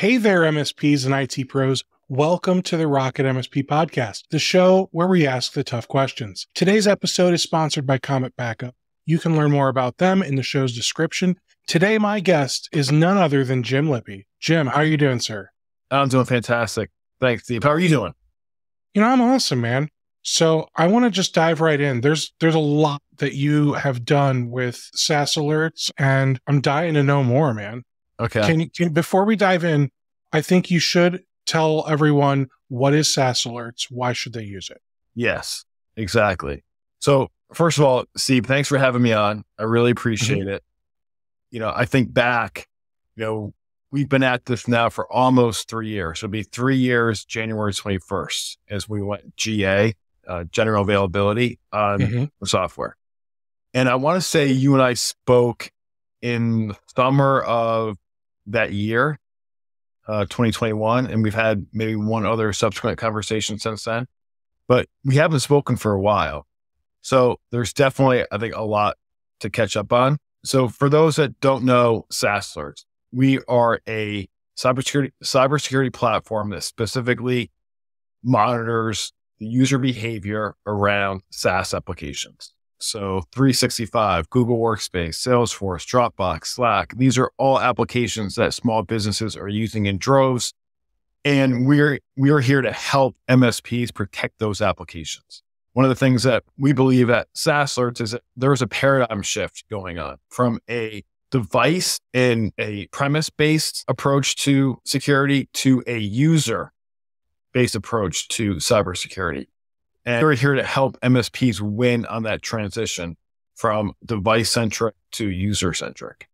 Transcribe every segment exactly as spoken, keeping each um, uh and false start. Hey there, M S Ps and I T pros. Welcome to the Rocket M S P podcast, the show where we ask the tough questions. Today's episode is sponsored by Comet Backup. You can learn more about them in the show's description. Today, my guest is none other than Jim Lippie. Jim, how are you doing, sir? I'm doing fantastic. Thanks, Steve. How are you doing? You know, I'm awesome, man. So I want to just dive right in. There's there's a lot that you have done with SaaS alerts, and I'm dying to know more, man. Okay. Can you, can, before we dive in, I think you should tell everyone what is SaaS alerts. Why should they use it? Yes, exactly. So first of all, Steve, thanks for having me on. I really appreciate mm-hmm. it. You know, I think back, you know, we've been at this now for almost three years. It'll be three years, January twenty-first, as we went G A, uh, general availability on mm-hmm. the software. And I want to say you and I spoke in the summer of that year, uh, twenty twenty-one, and we've had maybe one other subsequent conversation since then, but we haven't spoken for a while. So there's definitely, I think, a lot to catch up on. So for those that don't know SaaS alerts, we are a cybersecurity, cybersecurity platform that specifically monitors the user behavior around SaaS applications. So three sixty-five, Google Workspace, Salesforce, Dropbox, Slack, these are all applications that small businesses are using in droves. And we're, we're here to help M S Ps protect those applications. One of the things that we believe at SaaS alerts is that there's a paradigm shift going on from a device and a premise-based approach to security to a user-based approach to cybersecurity. And we're here to help M S Ps win on that transition from device-centric to user-centric.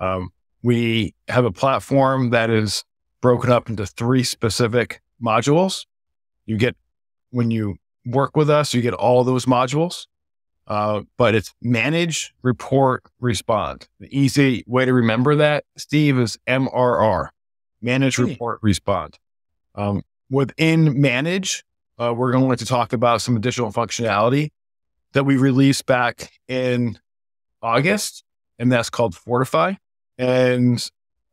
Um, we have a platform that is broken up into three specific modules. You get, when you work with us, you get all those modules, uh, but it's manage, report, respond. The easy way to remember that, Steve, is M R R, manage, really? report, respond. Um, within manage, Uh, we're going to talk about some additional functionality that we released back in August, and that's called Fortify. And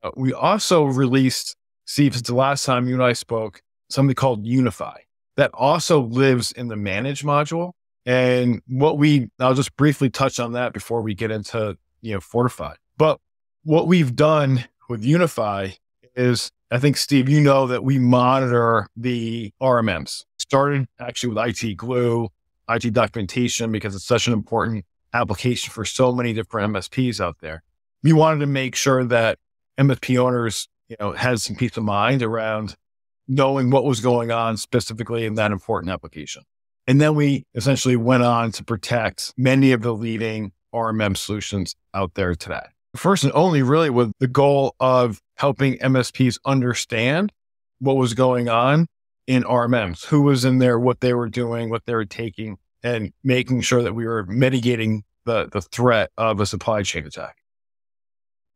uh, we also released, Steve, since the last time you and I spoke, something called Unify that also lives in the manage module. And what we, I'll just briefly touch on that before we get into, you know, Fortify. But what we've done with Unify is, I think, Steve, you know that we monitor the R M Ms. Started actually with I T Glue, I T documentation, because it's such an important application for so many different M S Ps out there. We wanted to make sure that M S P owners, you know, had some peace of mind around knowing what was going on specifically in that important application. And then we essentially went on to protect many of the leading R M M solutions out there today. First and only, really, with the goal of helping M S Ps understand what was going on in R M Ms, who was in there, what they were doing, what they were taking, and making sure that we were mitigating the, the threat of a supply chain attack.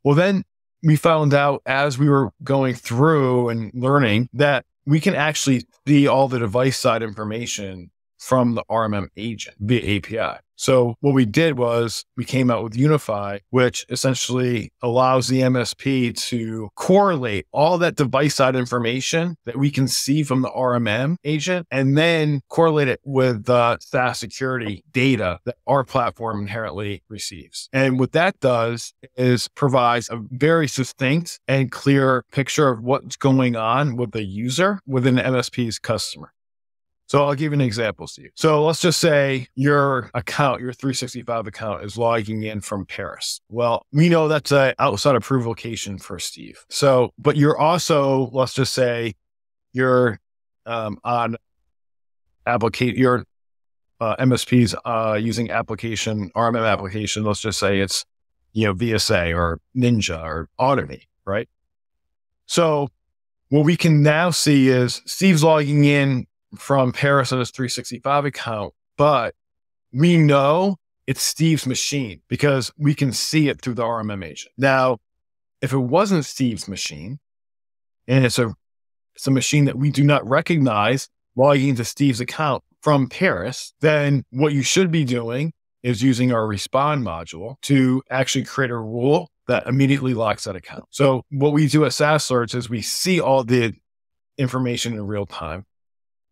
Well, then we found out as we were going through and learning that we can actually see all the device side information from the R M M agent via A P I. So what we did was we came out with Unify, which essentially allows the M S P to correlate all that device side information that we can see from the R M M agent, and then correlate it with the uh, SaaS security data that our platform inherently receives. And what that does is provides a very succinct and clear picture of what's going on with the user within the M S P's customer. So I'll give you an example, Steve. So let's just say your account, your three sixty-five account, is logging in from Paris. Well, we know that's an outside approved location for Steve. So, but you're also, let's just say you're um, on application, your uh, M S Ps uh, using application, R M M application. Let's just say it's, you know, V S A or Ninja or Automate, right? So what we can now see is Steve's logging in from Paris on his three sixty-five account, but we know it's Steve's machine because we can see it through the R M M agent. Now, if it wasn't Steve's machine and it's a, it's a machine that we do not recognize logging into Steve's account from Paris, then what you should be doing is using our respond module to actually create a rule that immediately locks that account. So what we do at SaaS Search is we see all the information in real time.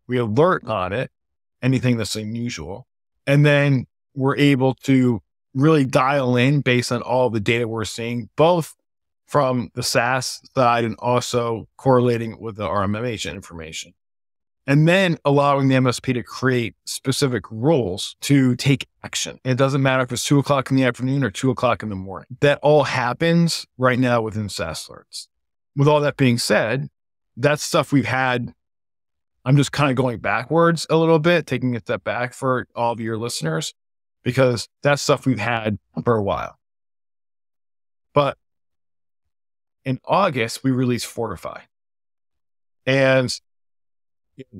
We alert on it, anything that's unusual. And then we're able to really dial in based on all the data we're seeing, both from the SaaS side and also correlating with the R M M H information. And then allowing the M S P to create specific rules to take action. It doesn't matter if it's two o'clock in the afternoon or two o'clock in the morning. That all happens right now within SaaS Alerts. With all that being said, that's stuff we've had. I'm just kind of going backwards a little bit, taking a step back for all of your listeners, because that's stuff we've had for a while. But in August, we released Fortify. And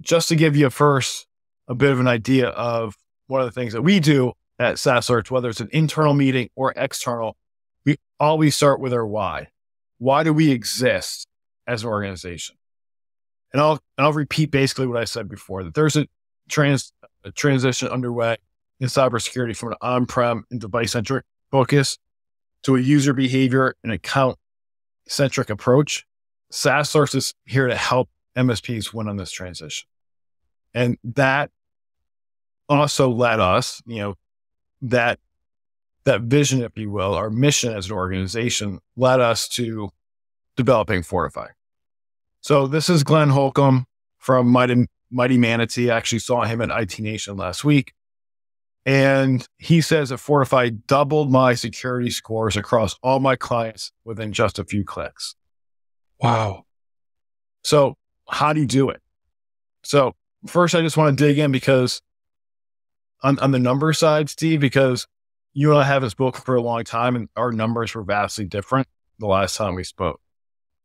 just to give you first a bit of an idea of one of the things that we do at SaaS Search, whether it's an internal meeting or external, we always start with our why. Why do we exist as an organization? And I'll, and I'll repeat basically what I said before, that there's a, trans, a transition underway in cybersecurity from an on-prem and device-centric focus to a user behavior and account-centric approach. SaaS Search is here to help M S Ps went on this transition. And that also led us, you know, that, that vision, if you will, our mission as an organization led us to developing Fortify. So this is Glenn Holcomb from Mighty, Mighty Manatee. I actually saw him at I T Nation last week. And he says that Fortify doubled my security scores across all my clients within just a few clicks. Wow. So how do you do it? So first, I just want to dig in because on, on the number side, Steve, because you and I haven't spoken for a long time and our numbers were vastly different the last time we spoke.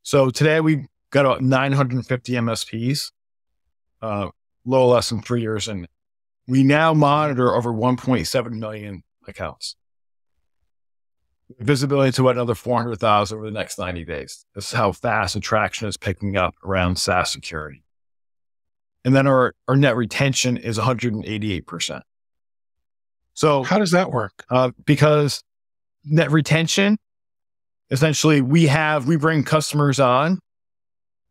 So today we've got about nine hundred fifty M S Ps, uh, little less than three years in. We now monitor over one point seven million accounts. Visibility to another four hundred thousand over the next ninety days. This is how fast attraction is picking up around SaaS security. And then our, our net retention is one hundred eighty-eight percent. So how does that work? Uh, because net retention, essentially we have, we bring customers on,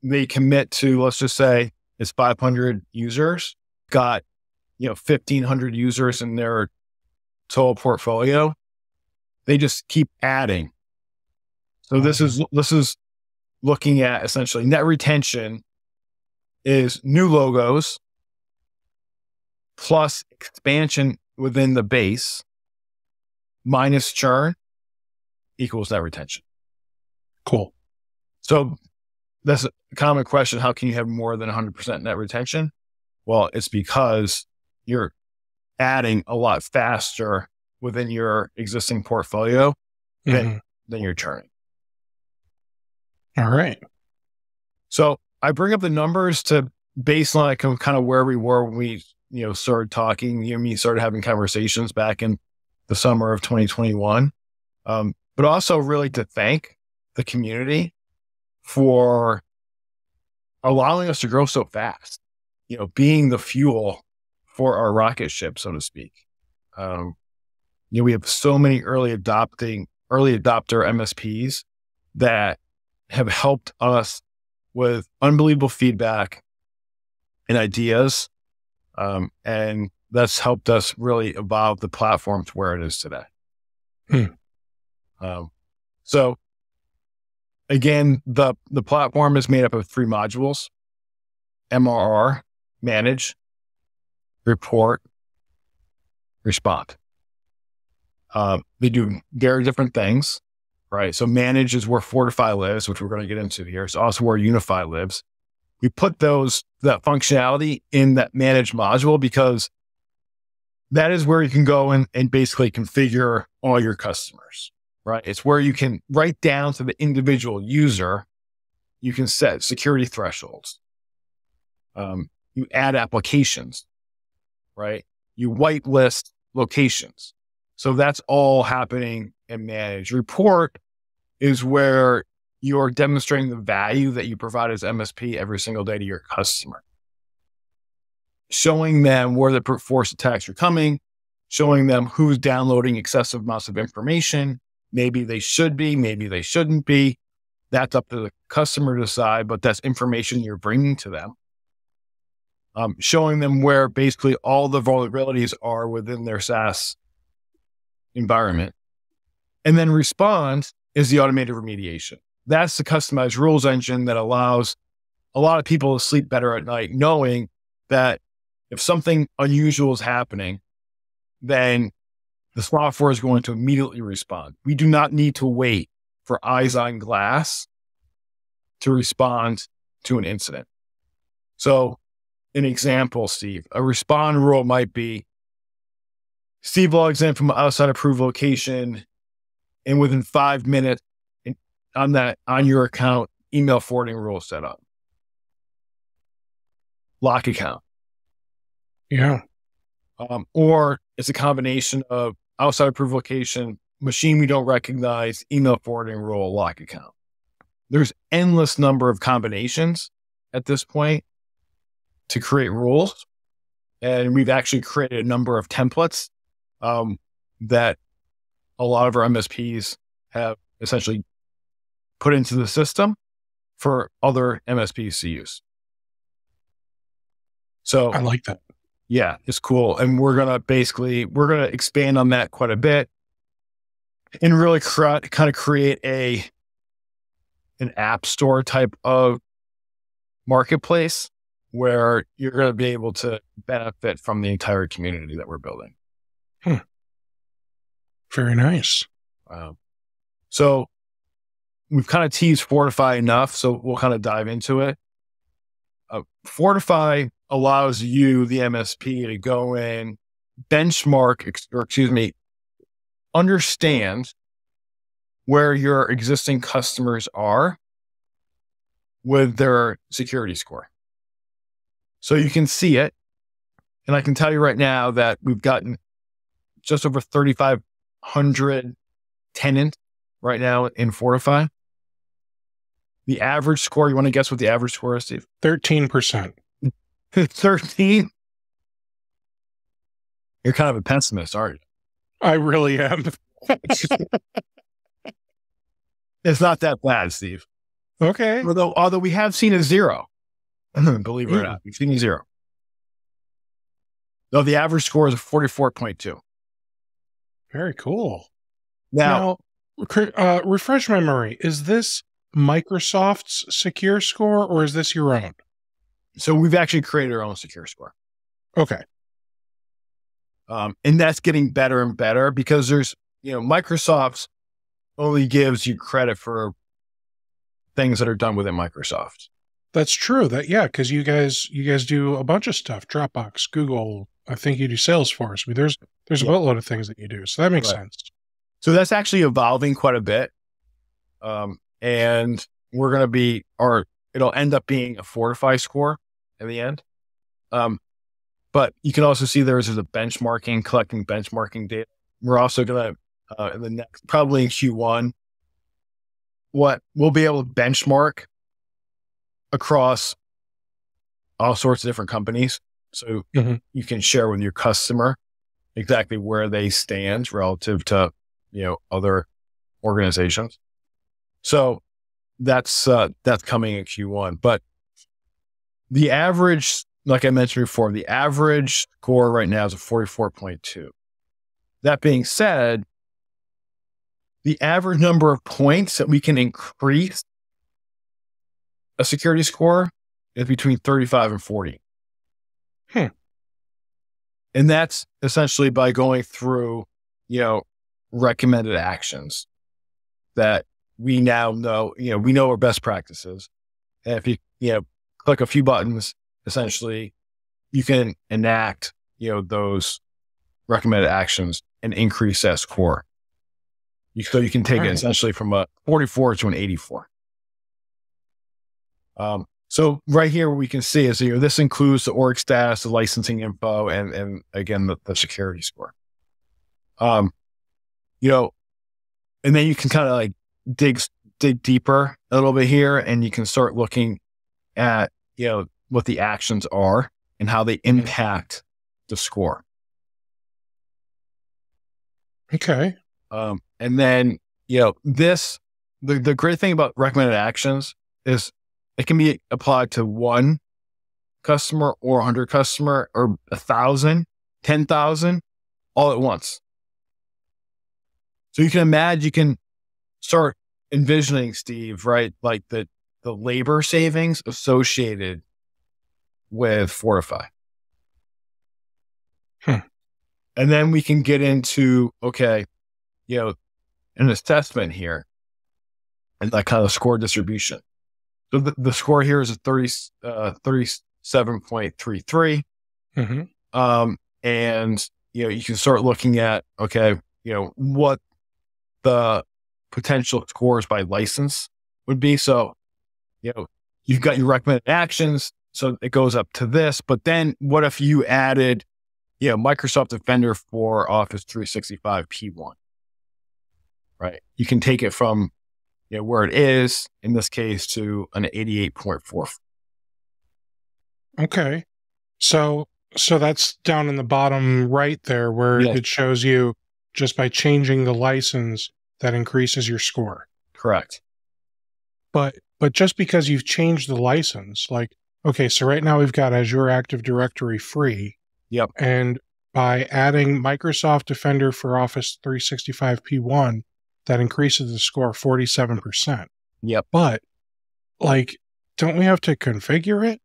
they commit to, let's just say it's five hundred users, got, you know, fifteen hundred users in their total portfolio. They just keep adding. So this is, this is looking at essentially net retention is new logos plus expansion within the base minus churn equals net retention. Cool. So that's a common question. How can you have more than one hundred percent net retention? Well, it's because you're adding a lot faster within your existing portfolio, mm-hmm. then, then you're churning. All right. So I bring up the numbers to baseline of kind of where we were when we, you know, started talking, you and me started having conversations back in the summer of twenty twenty-one. Um, but also really to thank the community for allowing us to grow so fast, you know, being the fuel for our rocket ship, so to speak. Um, You know, we have so many early adopting, early adopter M S Ps that have helped us with unbelievable feedback and ideas. Um, and that's helped us really evolve the platform to where it is today. Hmm. Um, so again, the, the platform is made up of three modules, M R R, manage, report, respond. Um, they do very different things, right? So manage is where Fortify lives, which we're going to get into here. It's also where Unify lives. We put those, that functionality in that manage module because that is where you can go and, and basically configure all your customers, right? It's where you can write down to the individual user, you can set security thresholds. Um, you add applications, right? You whitelist locations. So that's all happening in manage. Report is where you're demonstrating the value that you provide as M S P every single day to your customer. Showing them where the brute force attacks are coming, showing them who's downloading excessive amounts of information, Maybe they should be, maybe they shouldn't be. That's up to the customer to decide, but that's information you're bringing to them. Um, showing them where basically all the vulnerabilities are within their SaaS environment. And then respond is the automated remediation. That's the customized rules engine that allows a lot of people to sleep better at night, knowing that if something unusual is happening, then the software is going to immediately respond. We do not need to wait for eyes on glass to respond to an incident. So an example, Steve, a respond rule might be, Steve logs in from an outside approved location, and within five minutes on that, on your account, email forwarding rule set up. Lock account. Yeah. Um, or it's a combination of outside approved location, machine we don't recognize, email forwarding rule, lock account. There's endless number of combinations at this point to create rules. And we've actually created a number of templates um, that a lot of our M S Ps have essentially put into the system for other M S Ps to use. So I like that. Yeah, it's cool. And we're going to basically, we're going to expand on that quite a bit and really cr- kind of create a, an app store type of marketplace where you're going to be able to benefit from the entire community that we're building. Hmm. Very nice. Wow. So we've kind of teased Fortify enough, so we'll kind of dive into it. Uh, Fortify allows you, the M S P, to go in, benchmark, or excuse me, understand where your existing customers are with their security score. So you can see it. And I can tell you right now that we've gotten just over thirty-five hundred tenants right now in Fortify. The average score, you want to guess what the average score is, Steve? thirteen percent. thirteen? You're kind of a pessimist, aren't you? I really am. It's not that bad, Steve. Okay. Although, although we have seen a zero. Believe it or not, we've seen a zero. Though the average score is a forty-four point two. Very cool. Now, now uh, refresh my memory. Is this Microsoft's secure score or is this your own? So we've actually created our own secure score. Okay. Um, and that's getting better and better because there's, you know, Microsoft's only gives you credit for things that are done within Microsoft. That's true. That, yeah. Cause you guys, you guys do a bunch of stuff, Dropbox, Google, I think you do Salesforce. I mean, there's, there's a yeah. boatload of things that you do. So that makes right. sense. So that's actually evolving quite a bit. Um, and we're going to be, or it'll end up being a Fortify score in the end. Um, but you can also see there's a benchmarking, collecting benchmarking data. We're also going to, uh, in the next, probably in Q one, what we'll be able to benchmark across all sorts of different companies. So mm-hmm. you can share with your customer exactly where they stand relative to, you know, other organizations. So that's, uh, that's coming in Q one, but the average, like I mentioned before, the average score right now is a forty-four point two. That being said, the average number of points that we can increase a security score is between thirty-five and forty. Hmm. And that's essentially by going through, you know, recommended actions that we now know, you know, we know our best practices. And if you, you know, click a few buttons, essentially you can enact, you know, those recommended actions and increase that score. You, so you can take All it right. essentially from a forty-four to an eighty-four. Um, So right here, what we can see is, you know, this includes the org status, the licensing info, and, and again, the, the security score. Um, you know, and then you can kind of like dig, dig deeper a little bit here and you can start looking at, you know, what the actions are and how they impact the score. Okay. Um, and then you know, this, the, the great thing about recommended actions is it can be applied to one customer or one hundred customer or one thousand, ten thousand all at once. So you can imagine, you can start envisioning, Steve, right? Like the, the labor savings associated with Fortify. Hmm. And then we can get into, okay, you know, an assessment here and that kind of score distribution. So the, the score here is a thirty, uh, thirty-seven point three three. Mm-hmm. Um, and, you know, you can start looking at, okay, you know, what the potential scores by license would be. So, you know, you've got your recommended actions. So it goes up to this, but then what if you added, you know, Microsoft Defender for Office three sixty-five P one, right? You can take it from, you know, where it is in this case to an eighty-eight point four. Okay. So, so that's down in the bottom right there where yes. It shows you just by changing the license that increases your score. Correct. But, but just because you've changed the license, like, okay, so right now we've got Azure Active Directory free. Yep. And by adding Microsoft Defender for Office three sixty-five P one, that increases the score forty-seven percent. Yep. But like, don't we have to configure it?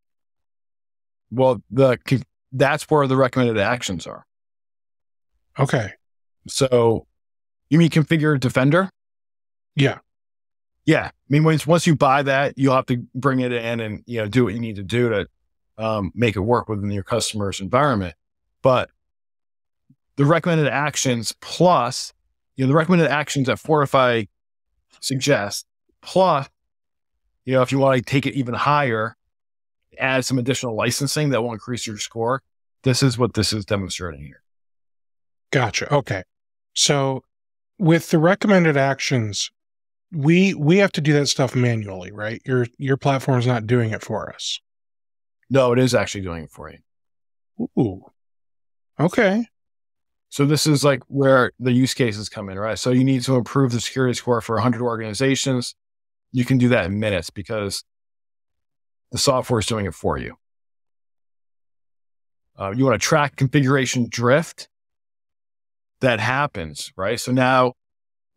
Well, the, that's where the recommended actions are. Okay. So you mean configure Defender? Yeah. Yeah. I mean, once, once you buy that, you'll have to bring it in and, you know, do what you need to do to um, make it work within your customer's environment. But the recommended actions plus, you know, the recommended actions that Fortify suggests, plus, you know, if you want to take it even higher, add some additional licensing that will increase your score. This is what this is demonstrating here. Gotcha. Okay. So with the recommended actions, we, we have to do that stuff manually, right? Your, your platform is not doing it for us. No, it is actually doing it for you. Ooh. Okay. So this is like where the use cases come in, right? So you need to improve the security score for one hundred organizations. You can do that in minutes because the software is doing it for you. Uh, you want to track configuration drift that happens, right? So now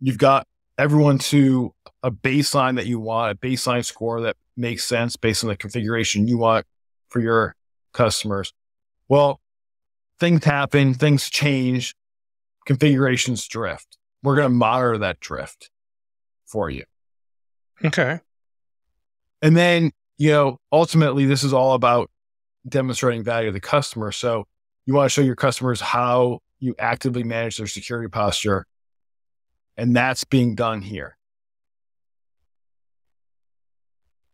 you've got everyone to a baseline that you want, a baseline score that makes sense based on the configuration you want for your customers. Well, things happen, things change, configurations drift. We're going to monitor that drift for you. Okay. And then, you know, ultimately this is all about demonstrating value to the customer. So you want to show your customers how you actively manage their security posture. And that's being done here.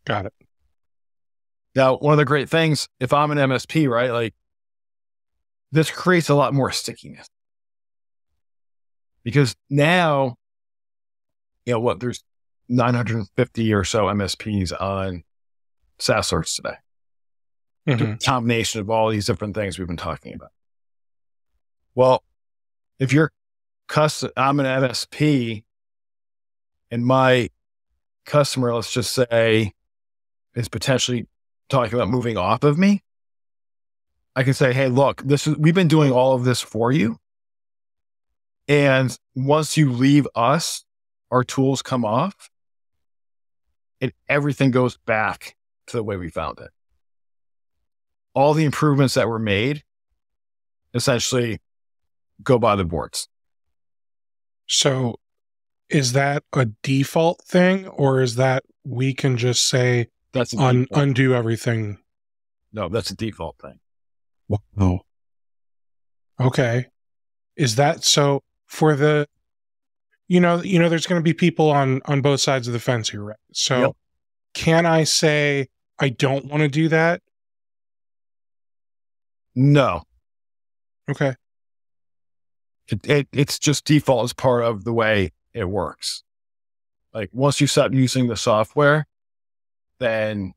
Got it. Now, one of the great things, if I'm an M S P, right, like this creates a lot more stickiness because now, you know what, there's nine hundred fifty or so M S Ps on SaaS alerts today. Mm-hmm. A combination of all these different things we've been talking about. Well, if you're custom, I'm an M S P and my customer, let's just say, is potentially talking about moving off of me, I can say, hey, look, this is, we've been doing all of this for you. And once you leave us, our tools come off and everything goes back to the way we found it. All the improvements that were made essentially go by the boards. So is that a default thing or is that we can just say that's un undo everything? No, that's a default thing. Wow. Okay. Is that so for the, you know, you know, there's going to be people on, on both sides of the fence here, right? So yep. Can I say, I don't want to do that? No. Okay. It, it, it's just default as part of the way it works. Like once you stop using the software, then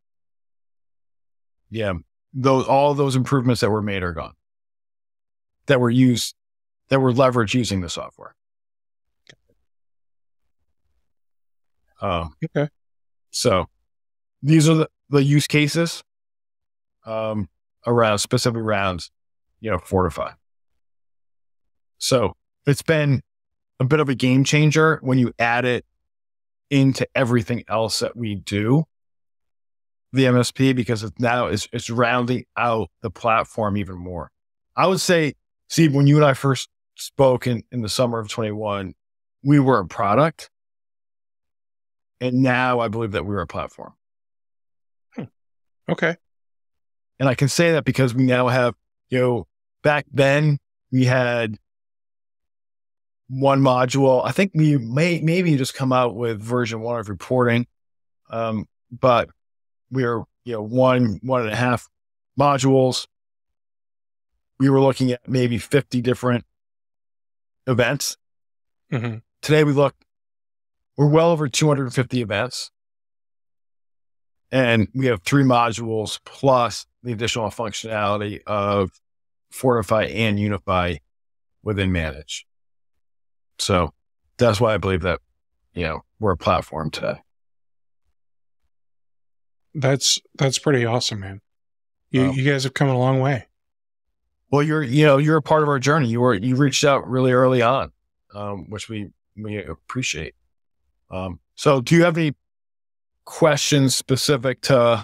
yeah, those, all those improvements that were made are gone, that were used, that were leveraged using the software. Um, okay. So these are the, the use cases um, around specific rounds, you know, Fortify. So it's been a bit of a game changer when you add it into everything else that we do, the M S P, because it's now it's, it's rounding out the platform even more. I would say, Steve, when you and I first spoke in, in the summer of twenty-one, we were a product. And now I believe that we were a platform. Hmm. Okay. And I can say that because we now have, you know, back then we had one module. I think we may, maybe just come out with version one of reporting. Um, but we were, you know, one, one and a half modules. We were looking at maybe fifty different events. Mm-hmm. Today we look, we're well over two hundred fifty events, and we have three modules plus the additional functionality of Fortify and Unify within Manage. So that's why I believe that, you know, we're a platform today. That's, that's pretty awesome, man. You, um, you guys have come a long way. Well, you're, you know, you're a part of our journey. You were, you reached out really early on, um, which we, we appreciate. Um, so do you have any questions specific to,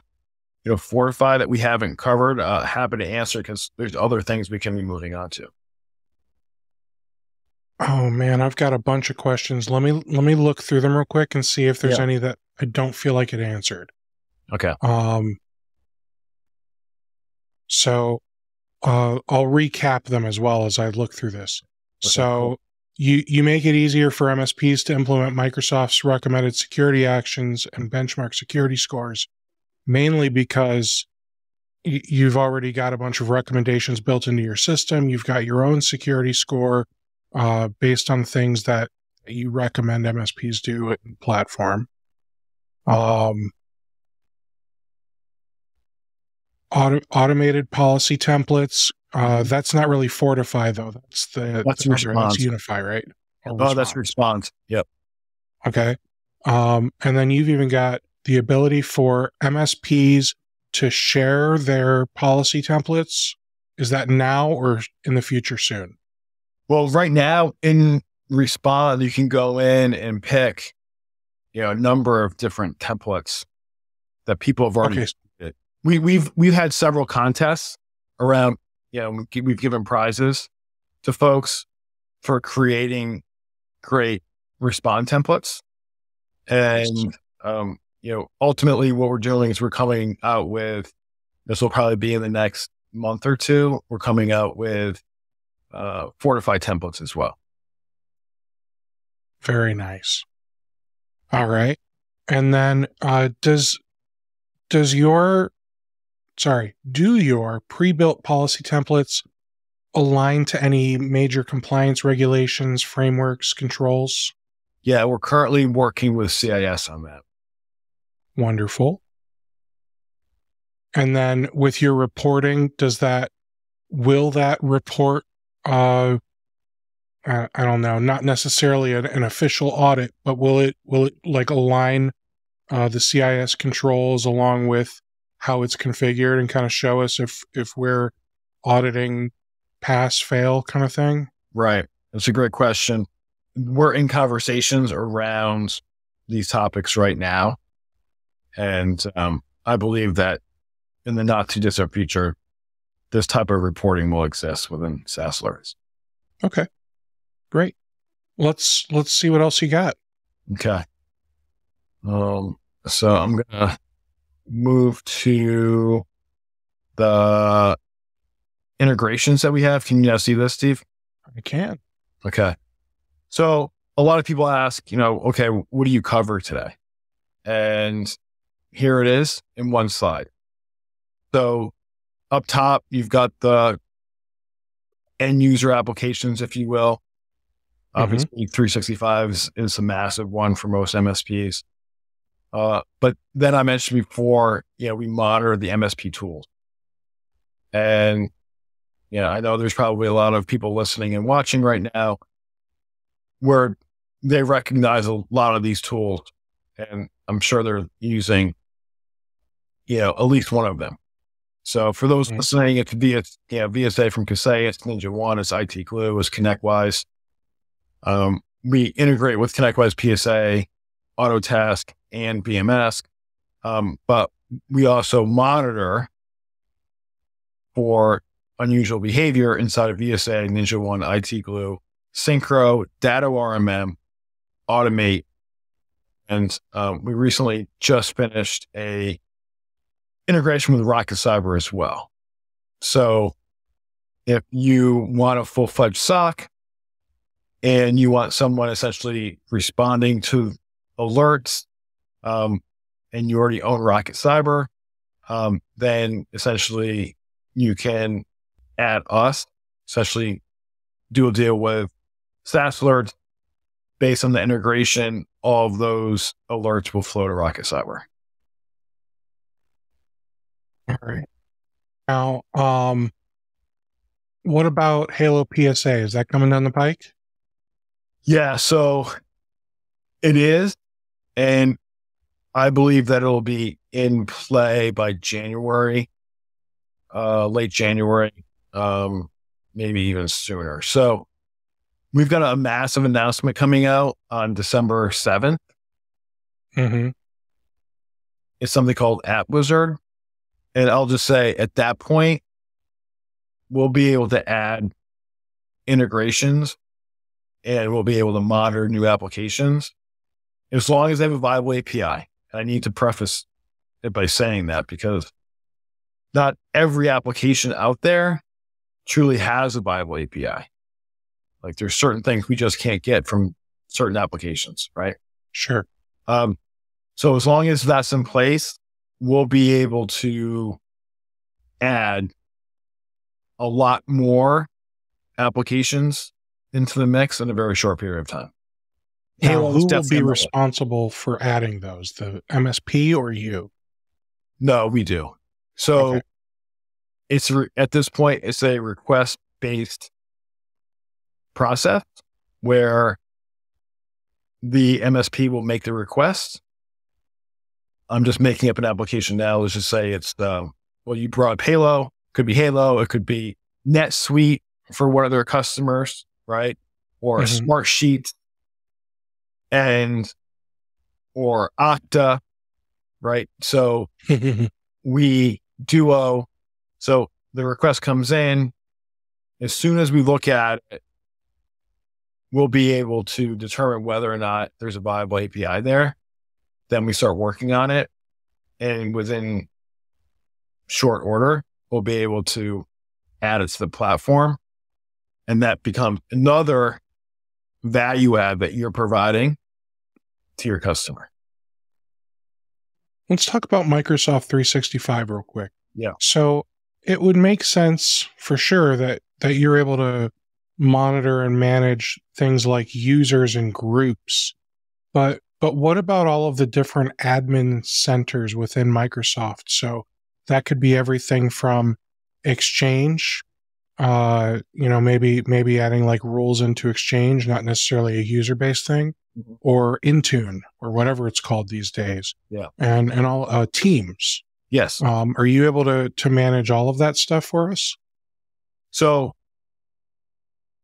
you know, Fortify that we haven't covered? Uh, happy to answer, because there's other things we can be moving on to. Oh man, I've got a bunch of questions. Let me, let me look through them real quick and see if there's yeah. any that I don't feel like it answered. Okay. Um, so, uh, I'll recap them as well as I look through this. Okay, so cool. You, you make it easier for M S Ps to implement Microsoft's recommended security actions and benchmark security scores, mainly because you've already got a bunch of recommendations built into your system. You've got your own security score uh, based on things that you recommend M S Ps do in platform. Um, auto, automated policy templates. Uh, that's not really Fortify though. That's the, that's, the response. That's Unify, right? Or oh, response. That's Response. Yep. Okay. Um, and then you've even got the ability for M S Ps to share their policy templates. Is that now or in the future soon? Well, right now in Response, you can go in and pick, you know, a number of different templates that people have already. Okay. We, we've, we've had several contests around. Yeah, you know, we've given prizes to folks for creating great Respond templates. And, um, you know, ultimately what we're doing is we're coming out with, this will probably be in the next month or two, we're coming out with uh, Fortify templates as well. Very nice. All right. And then uh, does, does your... Sorry, do your pre-built policy templates align to any major compliance regulations, frameworks, controls? Yeah, we're currently working with C I S on that. Wonderful. And then with your reporting, does that, will that report, uh, I, I don't know, not necessarily an, an official audit, but will it, will it like align uh, the C I S controls along with how it's configured and kind of show us if, if we're auditing pass fail kind of thing? Right. That's a great question. We're in conversations around these topics right now. And, um, I believe that in the not too distant future, this type of reporting will exist within SaaS. Okay. Great. Let's, let's see what else you got. Okay. Um, so I'm going to move to the integrations that we have. Can you now see this, Steve? I can. Okay. So a lot of people ask, you know, okay, what do you cover today? And here it is in one slide. So up top, you've got the end user applications, if you will. Obviously, mm-hmm. three sixty-five is, is a massive one for most M S Ps. Uh, but then I mentioned before, you know, we monitor the M S P tools, and, you know, I know there's probably a lot of people listening and watching right now where they recognize a lot of these tools and I'm sure they're using, you know, at least one of them. So for those mm-hmm. listening, it's V S A, you know, V S A from Kaseya, it's Ninja One, it's I T Glue, it's ConnectWise. Um, we integrate with ConnectWise P S A, Autotask, and B M S, um, but we also monitor for unusual behavior inside of V S A, Ninja One, I T Glue, Synchro, DataRMM, Automate, and um, we recently just finished a integration with Rocket Cyber as well. So if you want a full-fledged S O C and you want someone essentially responding to alerts, um, and you already own Rocket Cyber, um, then essentially you can add us, essentially do a deal with SaaS alerts. Based on the integration, all of those alerts will flow to Rocket Cyber. All right. Now, um, what about Halo P S A? Is that coming down the pike? Yeah, so it is. And I believe that it'll be in play by January, uh, late January, um, maybe even sooner. So we've got a massive announcement coming out on December seventh. Mm-hmm. It's something called App Wizard. And I'll just say at that point, we'll be able to add integrations and we'll be able to monitor new applications as long as they have a viable A P I. And I need to preface it by saying that because not every application out there truly has a viable A P I. Like there's certain things we just can't get from certain applications, right? Sure. Um, so as long as that's in place, we'll be able to add a lot more applications into the mix in a very short period of time. Now, who will be responsible for adding those, the M S P or you? No, we do. So okay. it's re- at this point, it's a request-based process where the M S P will make the request. I'm just making up an application now. Let's just say it's, um, well, you brought up Halo. It could be Halo. It could be NetSuite for one of their customers, right? Or mm-hmm. Smartsheet and, or Okta, right? So we duo. So the request comes in. As soon as we look at it, we'll be able to determine whether or not there's a viable A P I there. Then we start working on it, and within short order, we'll be able to add it to the platform. And that becomes another value add that you're providing to your customer. Let's talk about Microsoft three sixty-five real quick. Yeah. So it would make sense for sure that, that you're able to monitor and manage things like users and groups, but But what about all of the different admin centers within Microsoft? So that could be everything from Exchange, uh, you know, maybe maybe adding like rules into Exchange, not necessarily a user-based thing, mm-hmm. or Intune or whatever it's called these days. Yeah, and and all uh, Teams. Yes. Um, are you able to to manage all of that stuff for us? So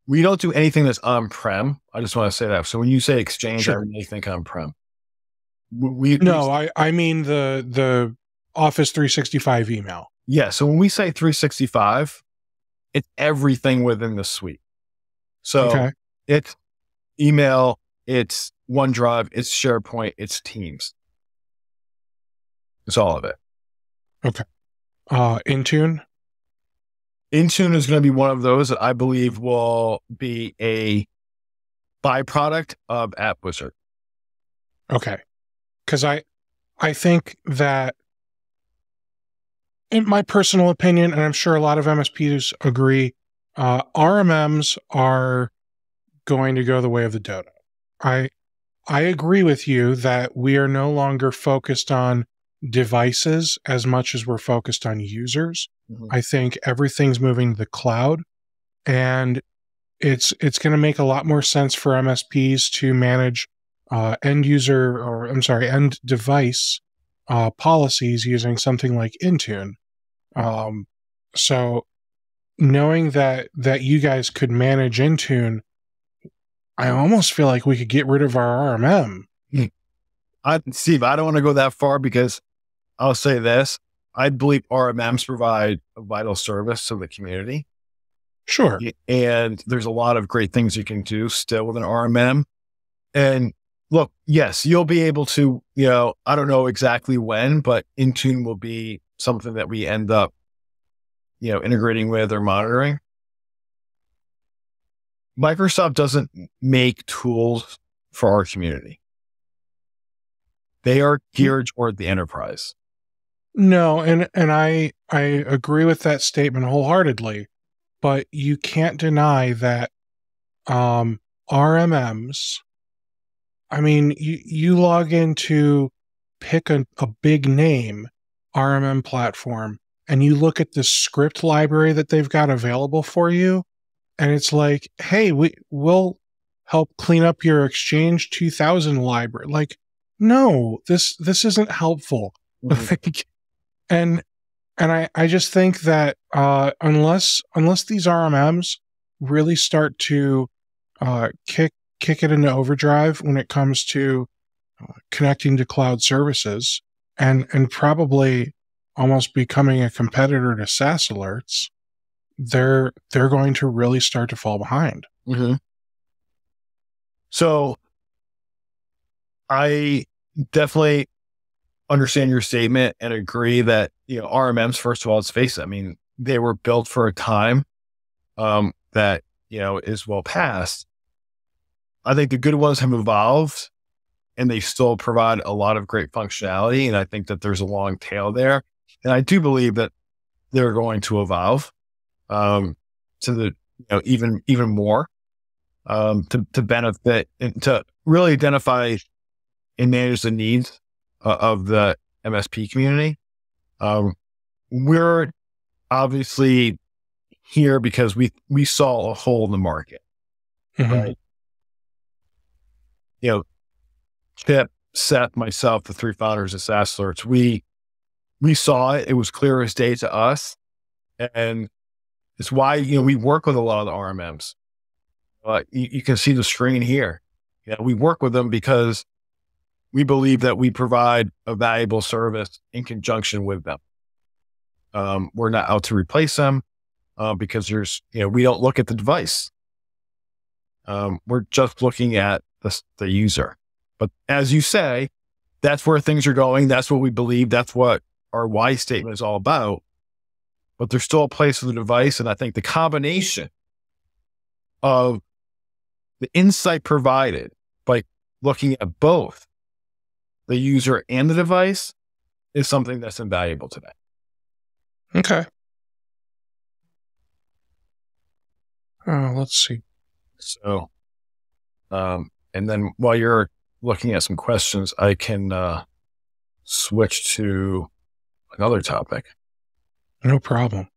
we don't do anything that's on-prem. I just want to say that. So when you say Exchange, sure. I really think on-prem. We, no, we, I, I mean the the Office three sixty-five email. Yeah, so when we say three sixty-five, it's everything within the suite. So okay. it's email, it's OneDrive, it's SharePoint, it's Teams. It's all of it. Okay. Uh, Intune? Intune is going to be one of those that I believe will be a byproduct of App Wizard. Okay. Because I, I think that, in my personal opinion, and I'm sure a lot of M S Ps agree, uh, R M Ms are going to go the way of the dodo. I, I agree with you that we are no longer focused on devices as much as we're focused on users. Mm-hmm. I think everything's moving to the cloud, and it's it's going to make a lot more sense for M S Ps to manage uh, end user, or I'm sorry, end device uh, policies using something like Intune. Um, so knowing that, that you guys could manage Intune, I almost feel like we could get rid of our R M M. I, Steve, I don't want to go that far, because I'll say this. I believe R M Ms provide a vital service to the community. Sure. And there's a lot of great things you can do still with an R M M. And look, yes, you'll be able to, you know, I don't know exactly when, but Intune will be something that we end up, you know, integrating with or monitoring. Microsoft doesn't make tools for our community. They are geared toward the enterprise. No, and, and I, I agree with that statement wholeheartedly, but you can't deny that um, R M Ms, I mean, you, you log into, pick a, a big name R M M platform, and you look at the script library that they've got available for you, and it's like, hey, we, we'll help clean up your Exchange two thousand library. Like, no, this this isn't helpful. Mm-hmm. and and I, I just think that uh, unless unless these R M Ms really start to uh, kick kick it into overdrive when it comes to uh, connecting to cloud services and and probably almost becoming a competitor to SaaS alerts, they're they're going to really start to fall behind. Mm-hmm. So I definitely understand your statement and agree that, you know, R M Ms, first of all, let's face it. I mean, they were built for a time um, that, you know, is well past. I think the good ones have evolved and they still provide a lot of great functionality. And I think that there's a long tail there. And I do believe that they're going to evolve um, to the, you know, even, even more um, to, to benefit and to really identify and manage the needs uh, of the M S P community. Um, we're obviously here because we, we saw a hole in the market, mm-hmm. right? You know, Chip, Seth, myself, the three founders of SaaS Alerts, we, we saw it. It was clear as day to us. And it's why, you know, we work with a lot of the R M Ms. Uh, you, you can see the screen here. You know, we work with them because we believe that we provide a valuable service in conjunction with them. Um, we're not out to replace them uh, because there's, you know, we don't look at the device. Um, we're just looking at the, the user. But as you say, that's where things are going. That's what we believe. That's what our why statement is all about. But there's still a place for the device. And I think the combination of the insight provided by looking at both the user and the device is something that's invaluable today. Okay. Uh, let's see. So, um, and then while you're looking at some questions, I can uh, switch to another topic. No problem.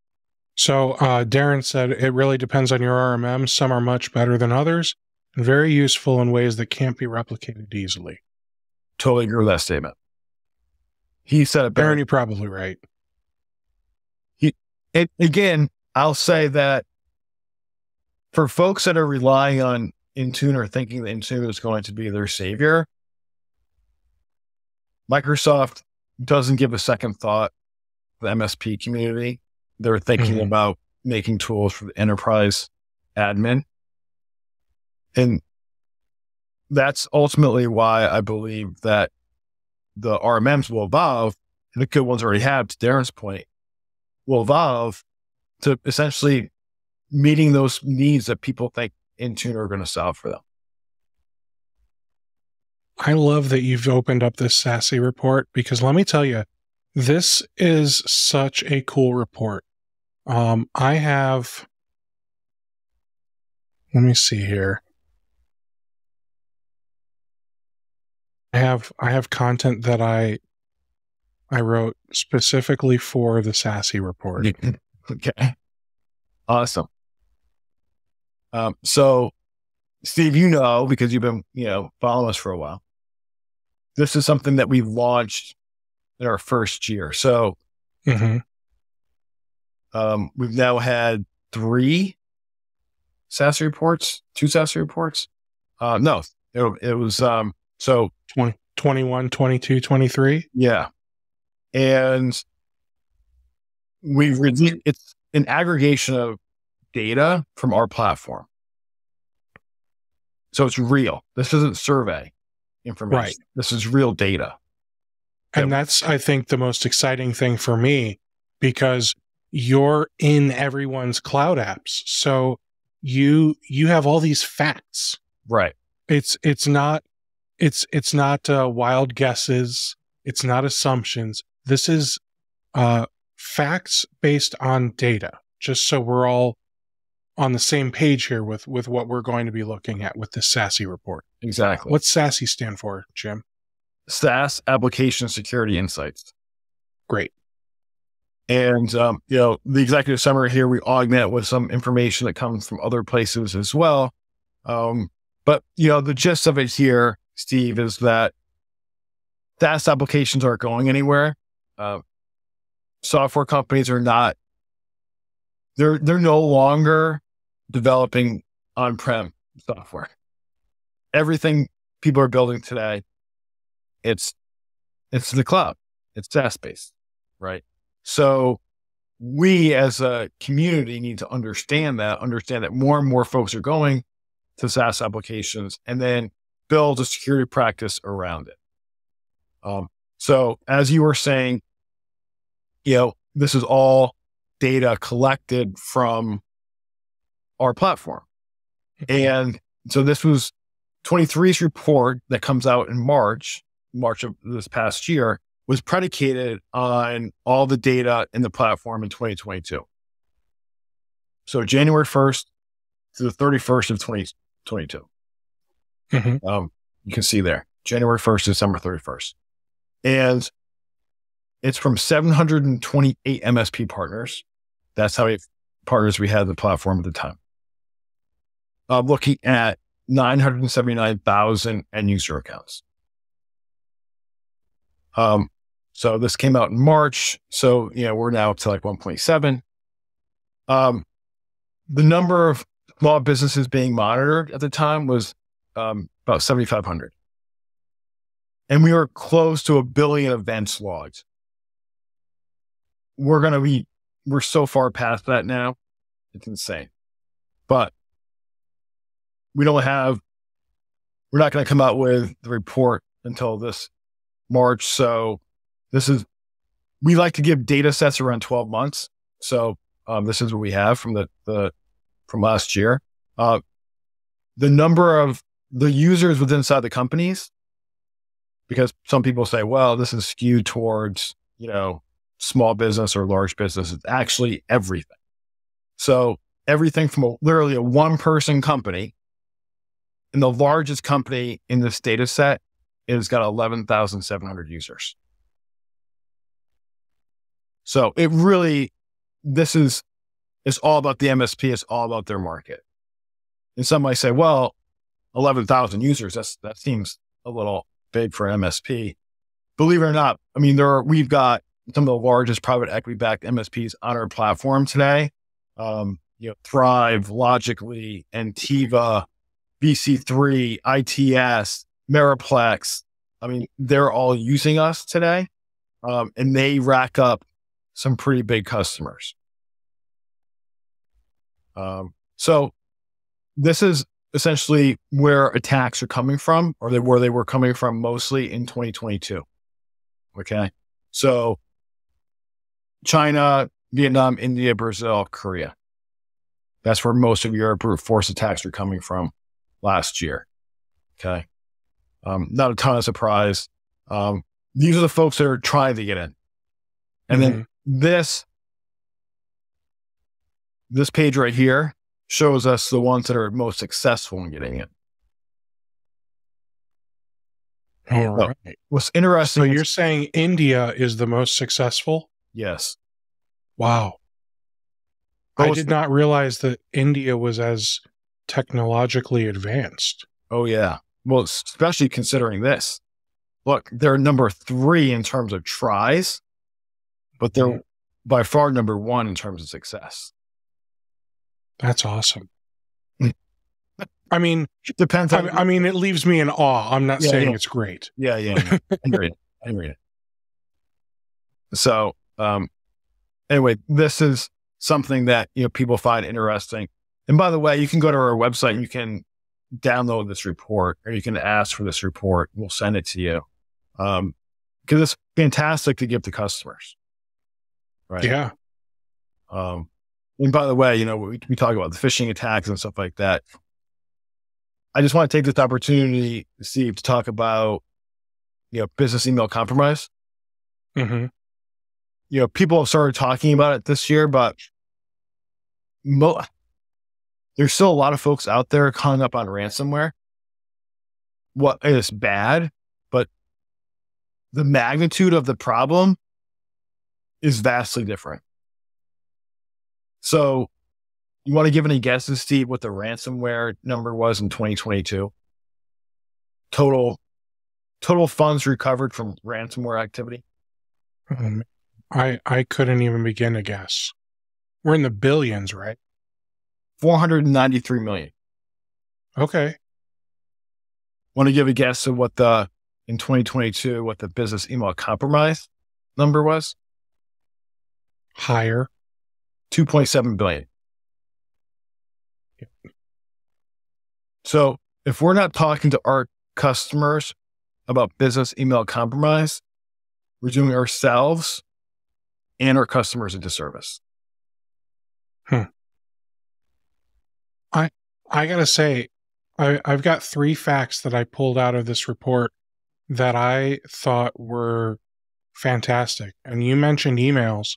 So uh, Darren said, it really depends on your R M M. Some are much better than others and very useful in ways that can't be replicated easily. Totally agree with that statement. He said it better. Aaron, you're probably right. He, it, again, I'll say that for folks that are relying on Intune or thinking that Intune is going to be their savior, Microsoft doesn't give a second thought to the M S P community. They're thinking mm-hmm. about making tools for the enterprise admin. And that's ultimately why I believe that the R M Ms will evolve, and the good ones already have, to Darren's point, will evolve to essentially meeting those needs that people think Intune are going to solve for them. I love that you've opened up this SASSI report, because let me tell you, this is such a cool report. Um, I have, let me see here. I have, I have content that I, I wrote specifically for the SASSI report. Okay. Awesome. Um, so Steve, you know, because you've been, you know, following us for a while, this is something that we launched in our first year. So mm-hmm. um, we've now had three SASSI reports, two SASSI reports. Uh, no, it, it was, um, so twenty, twenty-one, twenty-two, twenty-three. Yeah. And we've released, it's an aggregation of data from our platform. So it's real. This isn't survey information. Right. This is real data. And that that's, I think, the most exciting thing for me, because you're in everyone's cloud apps. So you, you have all these facts, right? It's, it's not, it's, it's not uh, wild guesses. It's not assumptions. This is uh, facts based on data, just so we're all on the same page here with, with what we're going to be looking at with this SASSI report. Exactly. What's SASSI stand for, Jim? SaaS Application Security Insights. Great. And, um, you know, the executive summary here, we augment with some information that comes from other places as well. Um, but, you know, the gist of it here, Steve, is that SaaS applications aren't going anywhere. Uh, software companies are not, they're, they're no longer developing on-prem software. Everything people are building today, it's, it's the cloud, it's SaaS-based, right? So we as a community need to understand that, understand that more and more folks are going to SaaS applications, and then build a security practice around it. Um, so as you were saying, you know, this is all data collected from our platform. And so this was twenty-three's report that comes out in March. March of this past year was predicated on all the data in the platform in twenty twenty-two. So January first to the thirty-first of twenty twenty-two. Mm-hmm. Um, you can see there, January first, December thirty-first. And it's from seven hundred twenty-eight M S P partners. That's how many partners we had in the platform at the time. I'm looking at nine hundred seventy-nine thousand end user accounts. Um, so this came out in March. So, you know, we're now up to like one point seven. Um, the number of small businesses being monitored at the time was, um, about seventy-five hundred. And we were close to a billion events logged. We're going to be, we're so far past that now. It's insane, but we don't have, we're not going to come out with the report until this March. So this is, we like to give data sets around twelve months. So um, this is what we have from the, the from last year. Uh, the number of the users within inside the companies, because some people say, well, this is skewed towards, you know, small business or large business. It's actually everything. So everything from a, literally a one person company, and the largest company in this data set, it's got eleven thousand seven hundred users. So it really, this is, it's all about the M S P. It's all about their market. And some might say, well, eleven thousand users, that's, that seems a little big for an M S P. Believe it or not, I mean, there are, we've got some of the largest private equity backed M S Ps on our platform today. Um, you know, Thrive, Logically, Antiva, B C three, I T S, Meriplex. I mean, they're all using us today, um, and they rack up some pretty big customers. Um, so this is essentially where attacks are coming from, or they, where they were coming from mostly in twenty twenty-two. Okay. So China, Vietnam, India, Brazil, Korea. That's where most of your brute force attacks are coming from last year. Okay. Um, not a ton of surprise. Um, these are the folks that are trying to get in. And mm-hmm. then this, this page right here shows us the ones that are most successful in getting in. All so, right. What's interesting. So you're saying India is the most successful? Yes. Wow. I did not realize that India was as technologically advanced. Oh yeah. Well, especially considering this, look, they're number three in terms of tries, but they're by far number one in terms of success. That's awesome. I mean, depends. On, I, I mean, it leaves me in awe. I'm not yeah, saying yeah. it's great. Yeah, yeah. yeah. I read it. I read it. So, um, anyway, this is something that, you know, people find interesting. And by the way, you can go to our website and you can download this report, or you can ask for this report. We'll send it to you. Um, cause it's fantastic to give to customers. Right. Yeah. Um, and by the way, you know, we, we talk about the phishing attacks and stuff like that. I just want to take this opportunity, Steve, to talk about, you know, business email compromise. Mm-hmm. You know, people have started talking about it this year, but mo there's still a lot of folks out there hung up on ransomware. What is bad, but the magnitude of the problem is vastly different. So you want to give any guesses, Steve, what the ransomware number was in twenty twenty-two? Total, total funds recovered from ransomware activity? Um. I, I couldn't even begin to guess. We're in the billions, right? four hundred ninety-three million. Okay. Want to give a guess of what the, in twenty twenty-two, what the business email compromise number was? Higher. two point seven billion. Yep. So if we're not talking to our customers about business email compromise, we're doing ourselves and our customers a disservice. Hmm. I, I gotta say, I, I've got three facts that I pulled out of this report that I thought were fantastic. And you mentioned emails.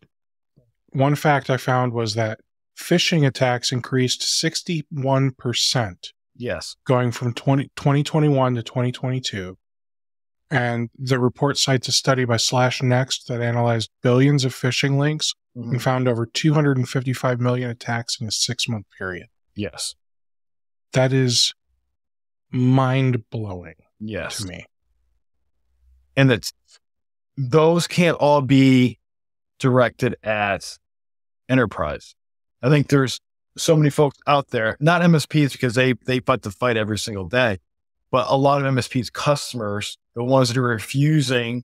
One fact I found was that phishing attacks increased sixty-one percent. Yes. Going from twenty twenty-one to twenty twenty-two. And the report cites a study by Slash Next that analyzed billions of phishing links mm-hmm. and found over two hundred fifty-five million attacks in a six-month period. Yes. That is mind-blowing yes. to me. And that's, those can't all be directed at enterprise. I think there's so many folks out there, not M S Ps because they, they fight the fight every single day, but a lot of M S Ps customers, the ones that are refusing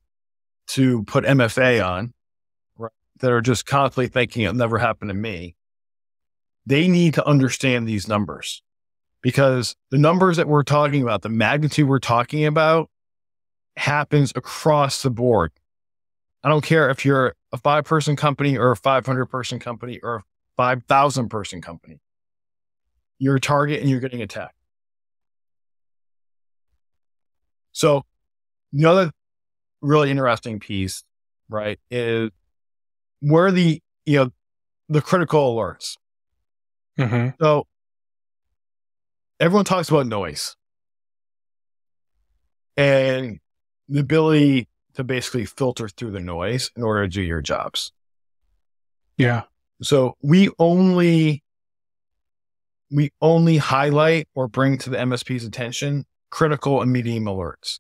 to put M F A on, right, that are just constantly thinking it'll never happen to me, they need to understand these numbers, because the numbers that we're talking about, the magnitude we're talking about, happens across the board. I don't care if you're a five-person company or a five hundred person company or a five thousand person company. You're a target and you're getting attacked. So the other really interesting piece, right, is where the, you know, the critical alerts. Mm-hmm. So everyone talks about noise and the ability to basically filter through the noise in order to do your jobs. Yeah. So we only, we only highlight or bring to the M S P's attention critical and medium alerts.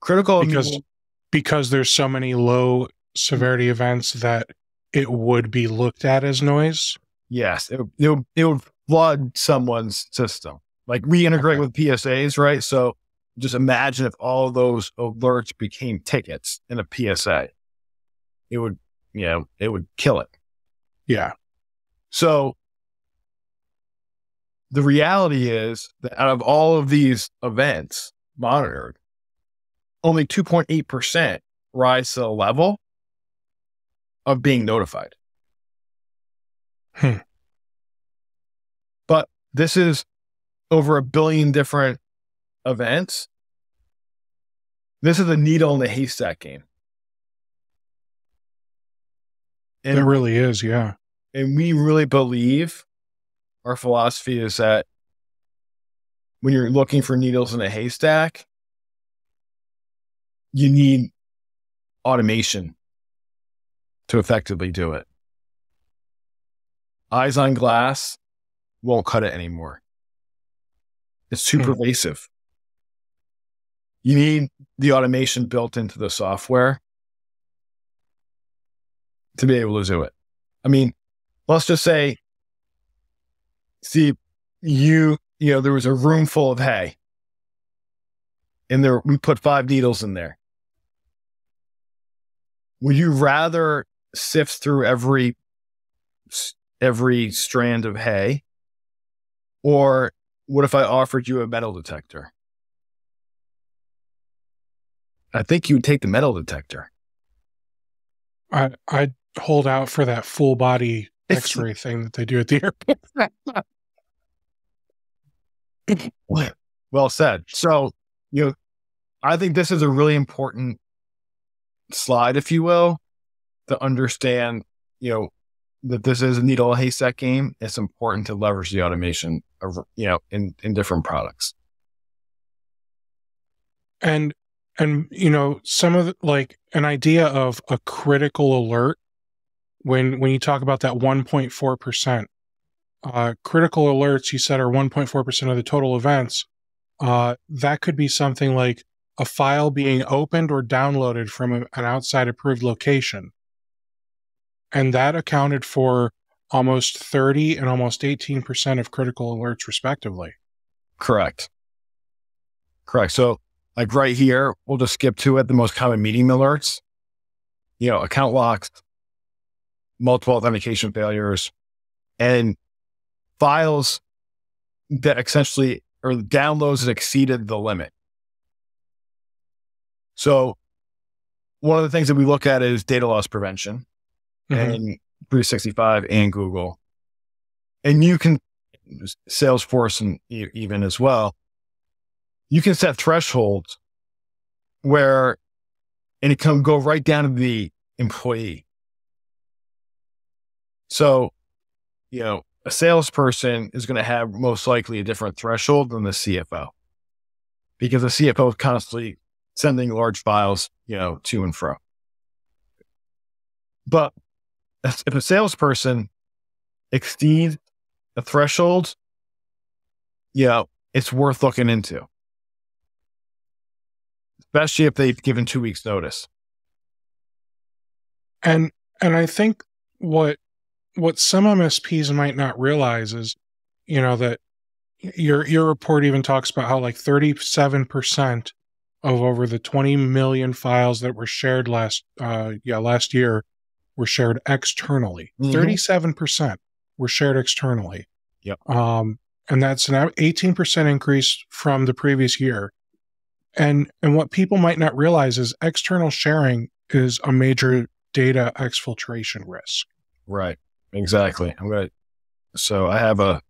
Critical because medium, because there's so many low severity events that it would be looked at as noise. Yes, it it would, it would flood someone's system. Like we integrate okay. with P S As, right? So just imagine if all those alerts became tickets in a P S A. It would, you know, it would kill it. Yeah. So the reality is that out of all of these events monitored, only two point eight percent rise to the level of being notified. Hmm. But this is over a billion different events. This is a needle in the haystack game. And it really is, yeah. And we really believe, our philosophy is that when you're looking for needles in a haystack, you need automation to effectively do it. Eyes on glass won't cut it anymore. It's too pervasive. You need the automation built into the software to be able to do it. I mean, let's just say, see, you, you know, there was a room full of hay and there, we put five needles in there. Would you rather sift through every, every strand of hay? Or what if I offered you a metal detector? I think you would take the metal detector. I, I'd hold out for that full body x-ray thing that they do at the airport. Well said. So, you know, I think this is a really important slide, if you will, to understand, you know, that this is a needle in a haystack game. It's important to leverage the automation, of, you know, in, in different products. And And, you know, some of the, like an idea of a critical alert, when, when you talk about that one point four percent, uh, critical alerts, you said, are one point four percent of the total events. Uh, that could be something like a file being opened or downloaded from a, an outside approved location. And that accounted for almost thirty and almost eighteen percent of critical alerts respectively. Correct. Correct. So, like right here, we'll just skip to it. The most common meeting alerts, you know, account locks, multiple authentication failures, and files that essentially, or downloads that exceeded the limit. So one of the things that we look at is data loss prevention mm-hmm. and three sixty-five and Google. And you can, Salesforce and even as well, you can set thresholds where, and it can go right down to the employee. So, you know, a salesperson is going to have most likely a different threshold than the C F O, because the C F O is constantly sending large files, you know, to and fro. But if a salesperson exceeds a threshold, you know, it's worth looking into. Especially if they've given two weeks notice. And, and I think what, what some M S Ps might not realize is, you know, that your, your report even talks about how like thirty-seven percent of over the twenty million files that were shared last, uh, yeah, last year were shared externally. Mm-hmm. thirty-seven percent were shared externally. Yep. Um, and that's an eighteen percent increase from the previous year. And, and what people might not realize is external sharing is a major data exfiltration risk. Right. Exactly. I'm going to, so I have a,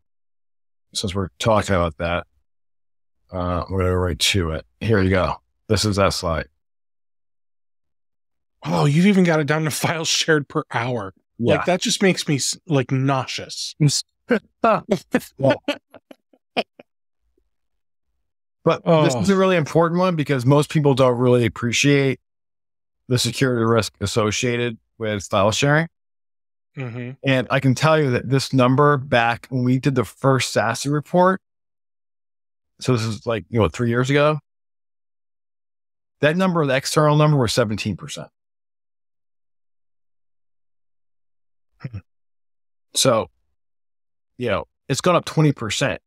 since we're talking about that, uh, I'm going to go right to it. Here you go. This is that slide. Oh, you've even got it down to files shared per hour. Yeah. Like that just makes me like nauseous. Well, But oh. this is a really important one because most people don't really appreciate the security risk associated with file sharing. Mm-hmm. And I can tell you that this number back when we did the first SASSI report, so this is like, you know, three years ago, that number, the external number was seventeen percent. So, you know, it's gone up twenty percent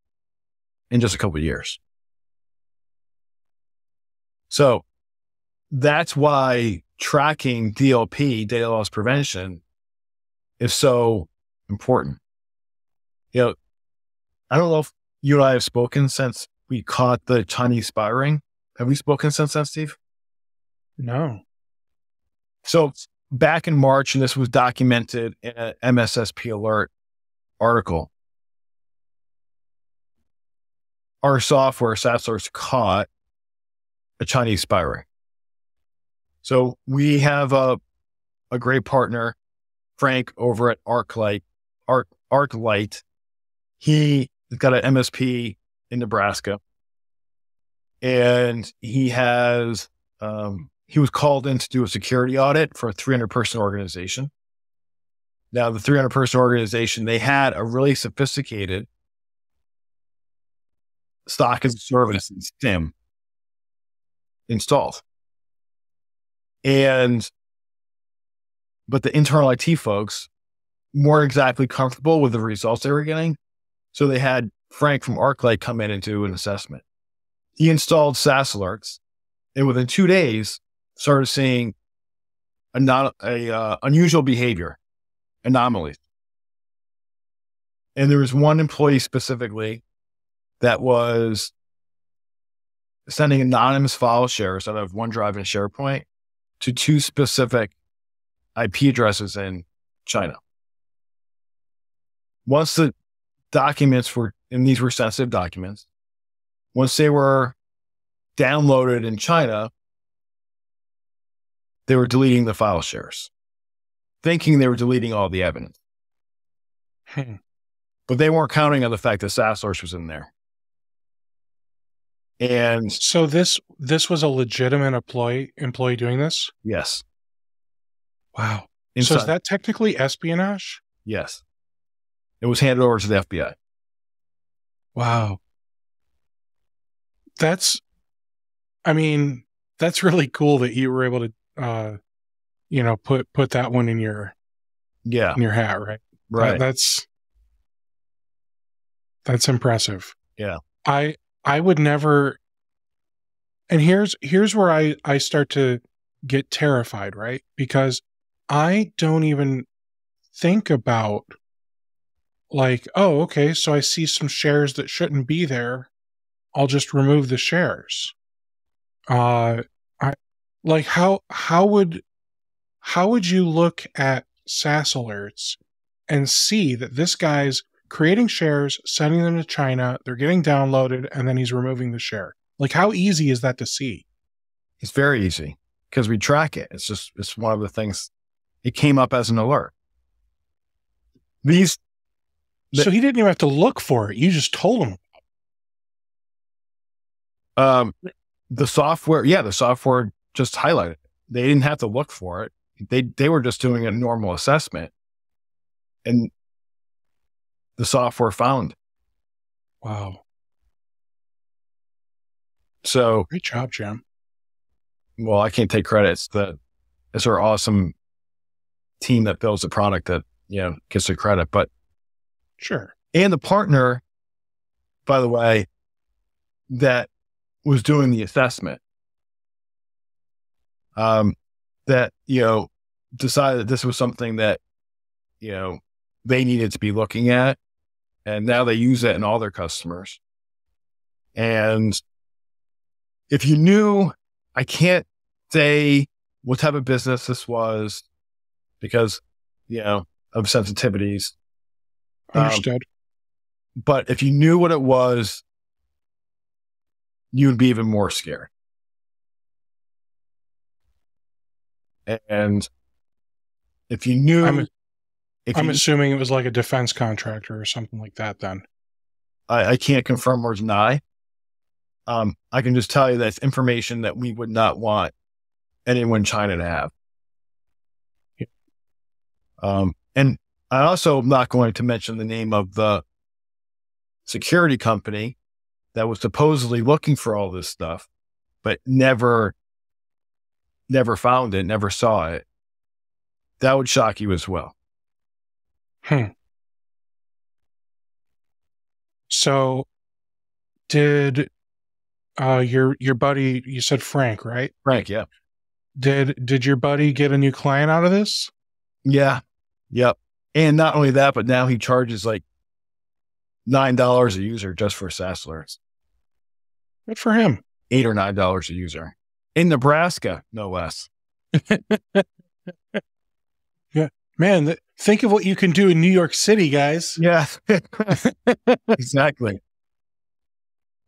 in just a couple of years. So that's why tracking D L P, data loss prevention, is so important. You know, I don't know if you and I have spoken since we caught the Chinese spy ring. Have we spoken since then, Steve? No. So back in March, and this was documented in an M S S P alert article, our software, SaaS, caught a Chinese spy ring. So we have a, a great partner, Frank, over at ArcLight. Arc, ArcLight. He's got an M S P in Nebraska, and he has, um, he was called in to do a security audit for a three hundred person organization. Now the three hundred person organization, they had a really sophisticated stock as a service, SIEM. installed. And, but the internal I T folks weren't exactly comfortable with the results they were getting. So they had Frank from ArcLight come in and do an assessment. He installed SaaS alerts, and within two days started seeing a not a uh, unusual behavior, anomalies. And there was one employee specifically that was sending anonymous file shares out of OneDrive and SharePoint to two specific I P addresses in China. Once the documents were, and these were sensitive documents, once they were downloaded in China, they were deleting the file shares, thinking they were deleting all the evidence. Hmm. But they weren't counting on the fact that SaaS source was in there. And so this, this was a legitimate employee employee doing this? Yes. Wow. Inside. So is that technically espionage? Yes. It was handed over to the F B I. Wow. That's, I mean, that's really cool that you were able to, uh, you know, put, put that one in your, yeah, in your hat, right? Right. That, that's, that's impressive. Yeah. I, I would never, and here's, here's where I, I start to get terrified, right? Because I don't even think about like, oh, okay, so I see some shares that shouldn't be there. I'll just remove the shares. Uh, I, like how, how would, how would you look at SaaS alerts and see that this guy's creating shares, sending them to China, they're getting downloaded, and then he's removing the share? Like, how easy is that to see? It's very easy because we track it. It's just, it's one of the things, it came up as an alert. These. The, so he didn't even have to look for it. You just told him. Um, the software, yeah, the software just highlighted it. They didn't have to look for it. They, they were just doing a normal assessment, and the software found. Wow. So great job, Jim. Well, I can't take credit. It's the, it's our awesome team that builds the product that, you know, gets the credit, but sure. And the partner, by the way, that was doing the assessment, um, that, you know, decided that this was something that, you know, they needed to be looking at. And now they use that in all their customers. And if you knew, I can't say what type of business this was because, you know, of sensitivities. Understood. Um, but if you knew what it was, you would be even more scared. And if you knew, I'm, if I'm you, assuming it was like a defense contractor or something like that, then I, I can't confirm or deny. Um, I can just tell you that's information that we would not want anyone in China to have. Yeah. Um, and I also am not going to mention the name of the security company that was supposedly looking for all this stuff, but never, never found it, never saw it. That would shock you as well. Hmm. So did, uh, your, your buddy, you said Frank, right? Frank. Yeah. Did, did your buddy get a new client out of this? Yeah. Yep. And not only that, but now he charges like nine dollars a user just for SaaS alerts. Good for him. Eight or nine dollars a user in Nebraska, no less. Yeah, man. Th think of what you can do in New York City, guys. Yeah, exactly.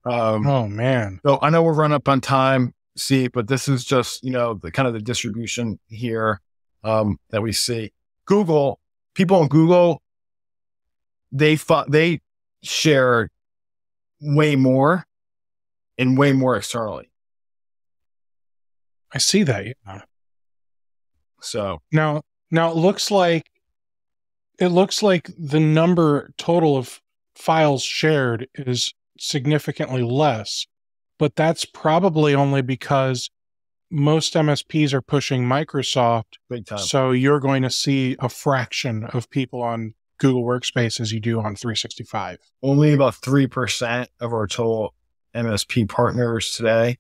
Um, oh man. So I know we're run up on time, see, but this is just, you know, the kind of the distribution here, um, that we see. Google. People on Google, they fought, they share way more and way more externally. I see that. Yeah. So now, now it looks like, it looks like the number total of files shared is significantly less, but that's probably only because most M S Ps are pushing Microsoft. Big time. So you're going to see a fraction of people on Google Workspace as you do on three sixty-five. Only about three percent of our total M S P partners today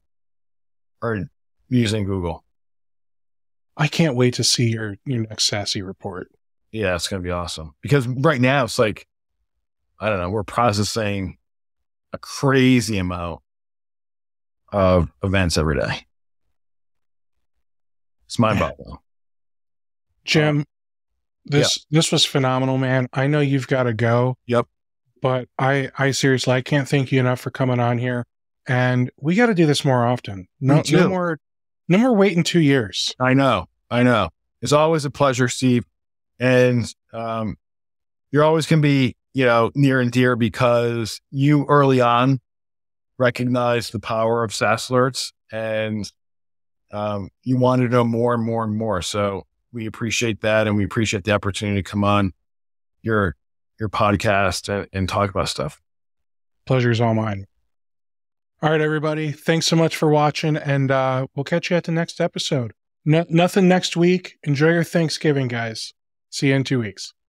are using Google. I can't wait to see your, your next SASSI report. Yeah, it's going to be awesome. Because right now it's like, I don't know, we're processing a crazy amount of events every day. It's mind-boggling. Jim, this yeah. this was phenomenal, man. I know you've got to go. Yep. But I, I seriously, I can't thank you enough for coming on here. And we got to do this more often. No, no more, no more waiting two years. I know. I know. It's always a pleasure, Steve. And um, you're always going to be, you know, near and dear because you early on recognized the power of SaaS alerts, and um, you wanted to know more and more and more. So we appreciate that. And we appreciate the opportunity to come on your, your podcast and, and talk about stuff. Pleasure is all mine. All right, everybody. Thanks so much for watching, and uh, we'll catch you at the next episode. No, nothing next week. Enjoy your Thanksgiving, guys. See you in two weeks.